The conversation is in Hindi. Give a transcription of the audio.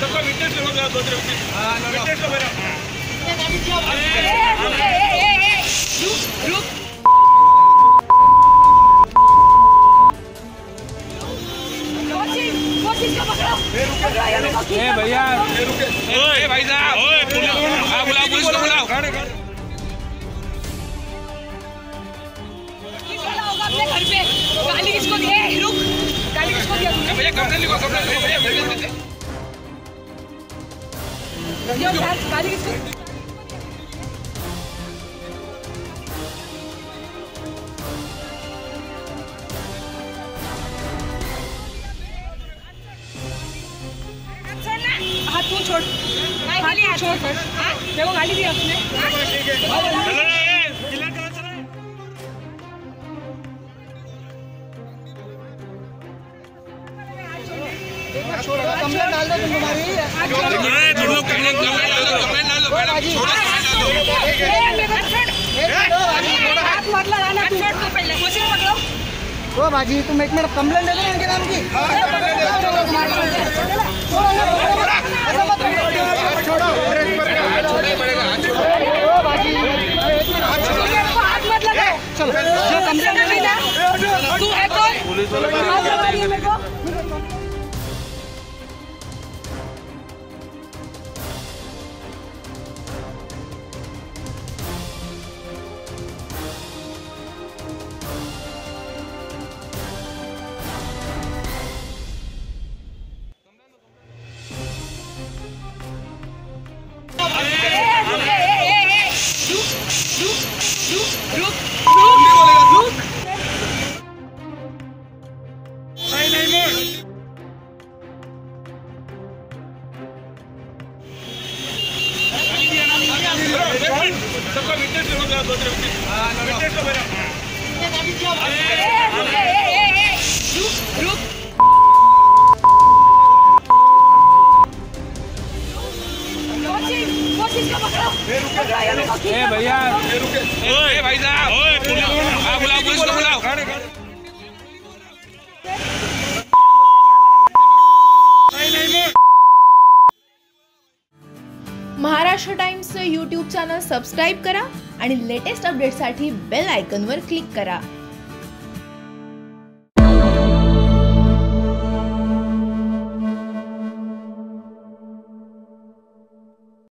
सबको विंटेज लोग दूसरे विंटेज लोग भैया भाई साहब बुलाओ पुलिस को बुलाओ। अपने घर पे गाली किसको दिए? रुक, गाली किसको दिया तुमने? भैया गाली किसको? हाथ तू छोड़, हाथ छोड़ कर। देखो गाली दिया उसने। कंप्लेंट डाल दो तुम हमारी। तुम लोग कंप्लेंट डाल दो मैडम। छोड़ो हाथ मत लगाना तुम। पहले मुझे पकड़ो। ओ भाजी तुम एक मिनट कंप्लेंट दे दो इनके नाम की। ऐसा मत करो। छोड़ो ओ भाजी हाथ मत लगाओ। चलो कंप्लेंट नहीं ना तू है कौन? पुलिस वाला सबको विंटेज लोग दूसरे विंटेज लोग भैया भाई साहब बुलाओ पुलिस को बुलाओ। महाराष्ट्र टाइम्सचं यूट्यूब चॅनल सबस्क्राइब करा आणि लेटेस्ट अपडेट्ससाठी बेल आयकॉनवर क्लिक करा।